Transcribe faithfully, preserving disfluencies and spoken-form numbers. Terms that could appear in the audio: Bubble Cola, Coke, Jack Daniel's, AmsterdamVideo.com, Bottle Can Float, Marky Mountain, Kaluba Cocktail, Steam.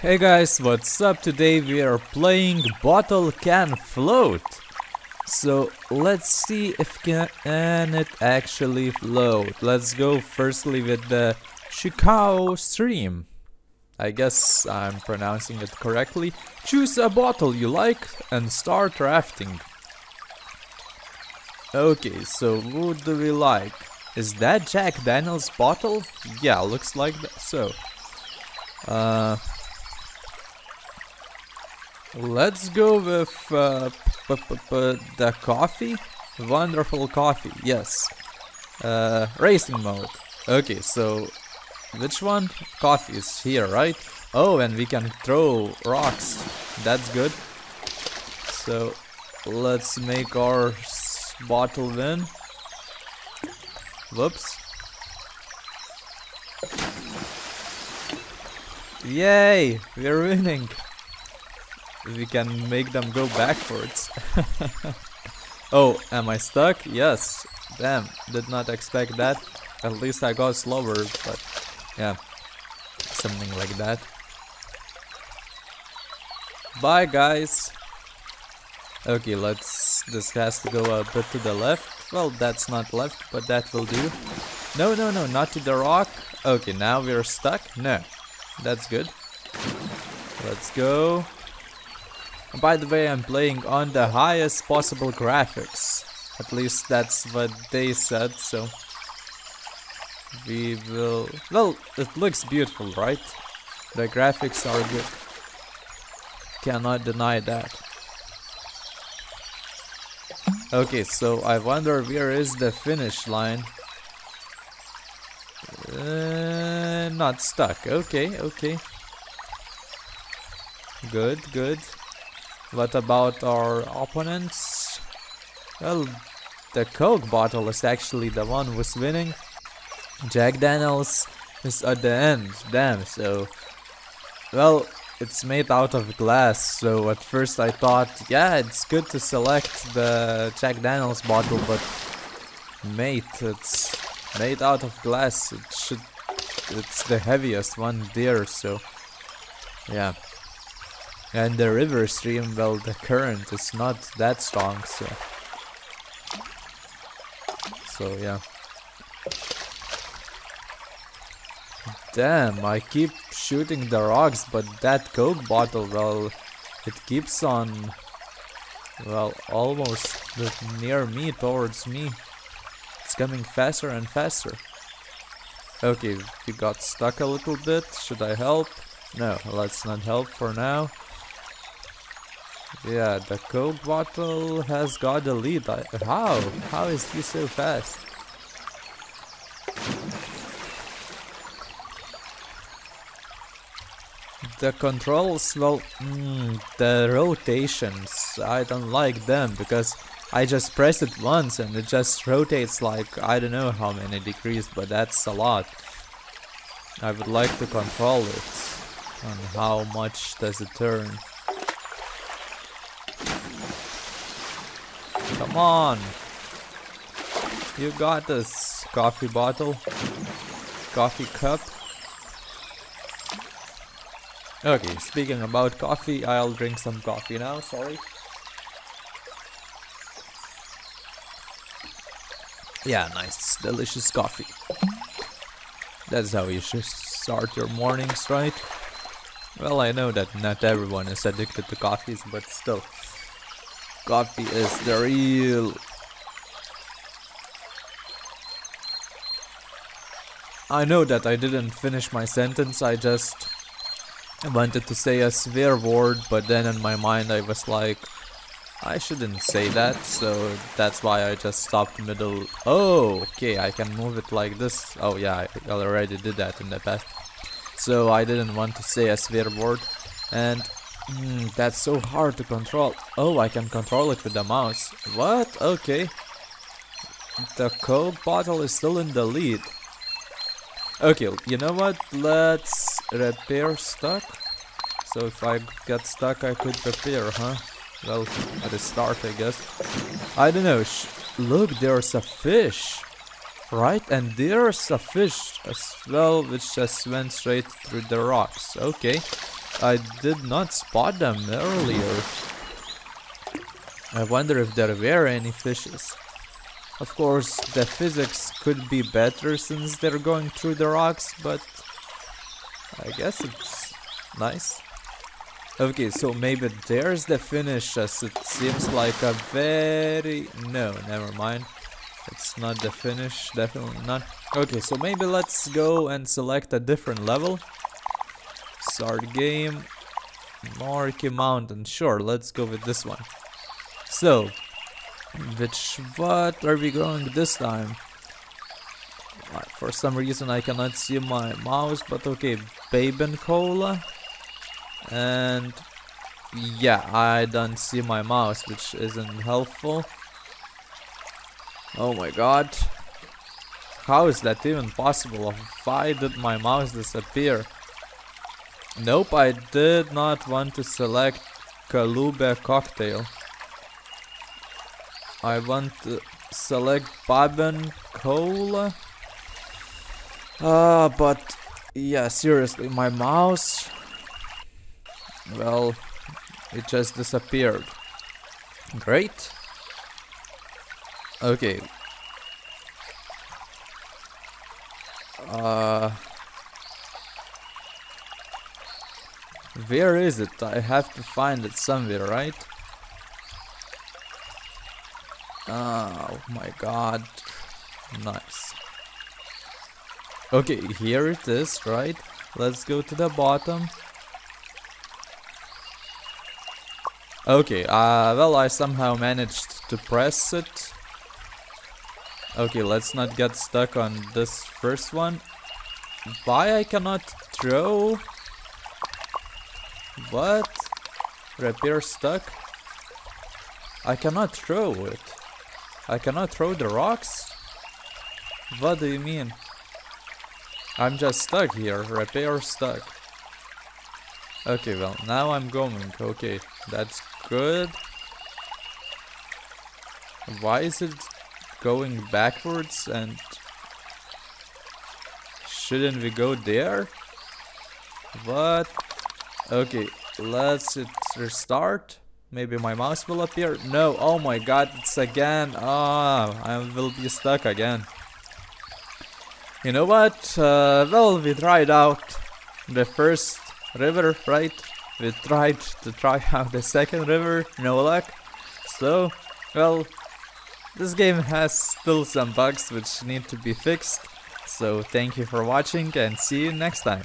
Hey guys, what's up? Today we are playing Bottle Can Float. So let's see if can it actually float. Let's go firstly with the Chicago stream. I guess I'm pronouncing it correctly. Choose a bottle you like and start crafting. Okay, so what do we like? Is that Jack Daniel's bottle? Yeah, looks like that. So, uh, let's go with uh, p p p the coffee. Wonderful coffee, yes. Uh, racing mode. Okay, so which one? Coffee is here, right? Oh, and we can throw rocks. That's good. So, let's make our bottle then. Whoops. Yay! We're winning! We can make them go backwards. Oh, am I stuck? Yes. Damn, did not expect that. At least I got slower, but yeah. Something like that. Bye, guys! Okay, let's... this has to go a bit to the left. Well, that's not left, but that will do. No, no, no, not to the rock. Okay, now we're stuck. No, that's good. Let's go. By the way, I'm playing on the highest possible graphics. At least that's what they said, so... we will... well, it looks beautiful, right? The graphics are good. Cannot deny that. Okay, so I wonder where is the finish line? Uh, not stuck. Okay, okay. Good, good. What about our opponents? Well, the Coke bottle is actually the one who's winning. Jack Daniel's is at the end. Damn, so... well, it's made out of glass, so at first I thought, yeah, it's good to select the Jack Daniel's bottle, but mate, it's made out of glass. It should... it's the heaviest one there, so yeah. And the river stream, well, the current is not that strong, so... so, yeah. Damn, I keep shooting the rocks, but that Coke bottle, well, it keeps on, well, almost near me, towards me. It's coming faster and faster. Okay, we got stuck a little bit. Should I help? No, let's not help for now. Yeah, the Coke bottle has got the lead. I, how? How is he so fast? The controls, well, mm, the rotations, I don't like them because I just press it once and it just rotates like I don't know how many degrees, but that's a lot. I would like to control it and how much does it turn. Come on! You got this, coffee bottle, coffee cup. Okay, speaking about coffee, I'll drink some coffee now, sorry. Yeah, nice, delicious coffee. That's how you should start your mornings, right? Well, I know that not everyone is addicted to coffees, but still. Coffee is the real... I know that I didn't finish my sentence, I just... I wanted to say a swear word, but then in my mind I was like, I shouldn't say that, so that's why I just stopped middle. Oh, okay, I can move it like this. Oh yeah, I already did that in the past. So I didn't want to say a swear word, and mm, that's so hard to control. Oh, I can control it with the mouse. What? Okay. The Coke bottle is still in the lead. Okay, you know what? Let's repair stuck. So if I get stuck, I could repair, huh? Well, at the start, I guess. I don't know. Sh Look, there's a fish, right? And there's a fish as well, which just went straight through the rocks. Okay, I did not spot them earlier. I wonder if there were any fishes. Of course, the physics could be better since they're going through the rocks, but I guess it's nice. Okay, so maybe there's the finish, as it seems like a very... No, never mind. It's not the finish, definitely not. Okay, so maybe let's go and select a different level. Start game. Marky Mountain, sure, let's go with this one. So, which, what are we going this time? For some reason I cannot see my mouse, but okay, Bubble Cola. And yeah, I don't see my mouse, which isn't helpful. Oh my god. How is that even possible? Why did my mouse disappear? Nope, I did not want to select Kaluba Cocktail. I want to select Bubble Cola. Ah, uh, but yeah, seriously, my mouse, well, it just disappeared. Great. Okay. Uh, where is it? I have to find it somewhere, right? Oh my god. Nice. Okay, here it is, right? Let's go to the bottom. Okay, uh, well, I somehow managed to press it. Okay, let's not get stuck on this first one. Why I cannot throw? What? Repair stuck? I cannot throw it. I cannot throw the rocks? What do you mean? I'm just stuck here. Repair stuck. Okay, well, now I'm going. Okay, that's good. Why is it going backwards? And shouldn't we go there? What? Okay, let's it restart. Maybe my mouse will appear. No, oh my god, it's again. Ah, I will be stuck again. You know what? Uh, well, we tried out the first river, right? We tried to try out the second river, no luck. So, well, this game has still some bugs which need to be fixed. So, thank you for watching and see you next time.